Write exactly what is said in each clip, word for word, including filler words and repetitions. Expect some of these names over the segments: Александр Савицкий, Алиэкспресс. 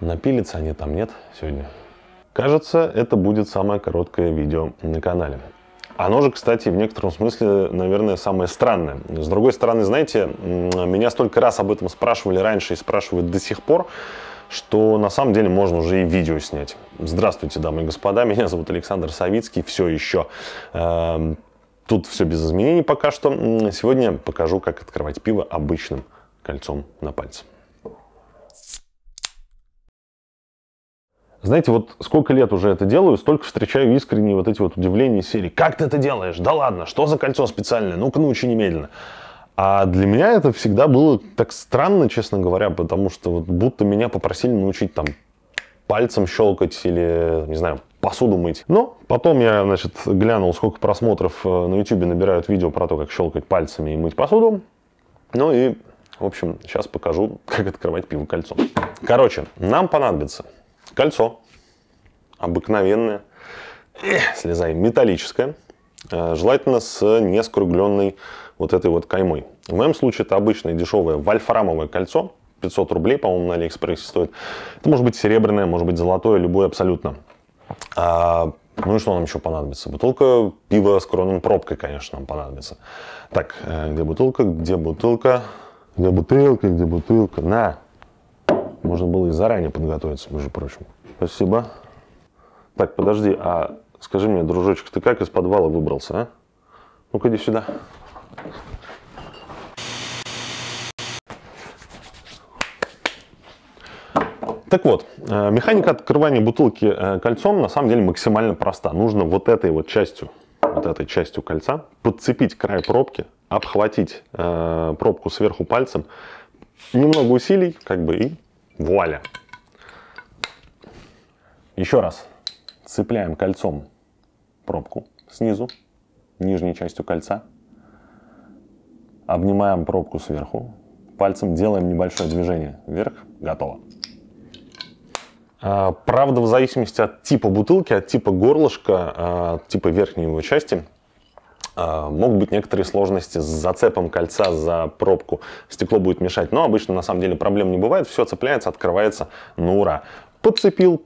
Напилятся они там, нет, сегодня? Кажется, это будет самое короткое видео на канале. Оно же, кстати, в некотором смысле, наверное, самое странное. С другой стороны, знаете, меня столько раз об этом спрашивали раньше и спрашивают до сих пор, что на самом деле можно уже и видео снять. Здравствуйте, дамы и господа, меня зовут Александр Савицкий, все еще. Тут все без изменений пока что. Сегодня покажу, как открывать пиво обычным кольцом на пальце. Знаете, вот сколько лет уже это делаю, столько встречаю искренние вот эти вот удивления серии. Как ты это делаешь? Да ладно, что за кольцо специальное? Ну-ка научи немедленно. А для меня это всегда было так странно, честно говоря, потому что вот будто меня попросили научить там пальцем щелкать или, не знаю, посуду мыть. Но потом я, значит, глянул, сколько просмотров на ютубе набирают видео про то, как щелкать пальцами и мыть посуду. Ну и, в общем, сейчас покажу, как открывать пиво кольцом. Короче, нам понадобится... кольцо обыкновенное, эх, слезай, металлическое, желательно с нескругленной вот этой вот каймой. В моем случае это обычное дешевое вольфрамовое кольцо, пятьсот рублей, по-моему, на Алиэкспрессе стоит. Это может быть серебряное, может быть золотое, любое абсолютно. А, ну и что нам еще понадобится? Бутылка пива с коронной пробкой, конечно, нам понадобится. Так, где бутылка, где бутылка, где бутылка, где бутылка, на! Можно было и заранее подготовиться, между прочим. Спасибо. Так, подожди, а скажи мне, дружочек, ты как из подвала выбрался, а? Ну-ка, иди сюда. Так вот, механика открывания бутылки кольцом на самом деле максимально проста. Нужно вот этой вот частью, вот этой частью кольца подцепить край пробки, обхватить пробку сверху пальцем, немного усилий, как бы и... вуаля! Еще раз. Цепляем кольцом пробку снизу, нижней частью кольца. Обнимаем пробку сверху. Пальцем делаем небольшое движение вверх. Готово. А, правда, в зависимости от типа бутылки, от типа горлышка, от типа верхней его части, могут быть некоторые сложности с зацепом кольца за пробку. Стекло будет мешать, но обычно на самом деле проблем не бывает. Все цепляется, открывается. Ну ура! Подцепил,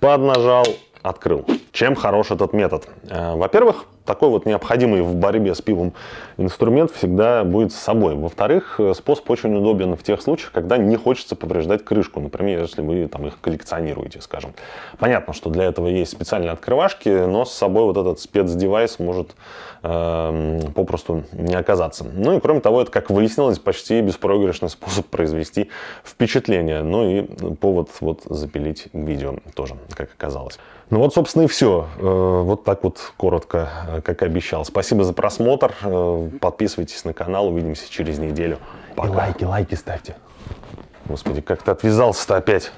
поднажал, открыл. Чем хорош этот метод? Во-первых, такой вот необходимый в борьбе с пивом инструмент всегда будет с собой. Во-вторых, способ очень удобен в тех случаях, когда не хочется повреждать крышку. Например, если вы там их коллекционируете, скажем. Понятно, что для этого есть специальные открывашки, но с собой вот этот спецдевайс может э, попросту не оказаться. Ну и кроме того, это, как выяснилось, почти беспроигрышный способ произвести впечатление. Ну и повод вот запилить видео тоже, как оказалось. Ну вот, собственно, и все. Э, вот так вот коротко, как и обещал. Спасибо за просмотр. Подписывайтесь на канал. Увидимся через неделю. Пока. И лайки, лайки ставьте. Господи, как-то отвязался-то опять.